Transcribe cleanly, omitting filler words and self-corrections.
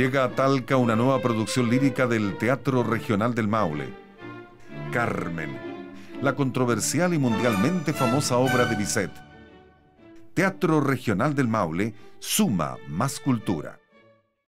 llega a Talca una nueva producción lírica del Teatro Regional del Maule, Carmen, la controversial y mundialmente famosa obra de Bizet. Teatro Regional del Maule suma más cultura.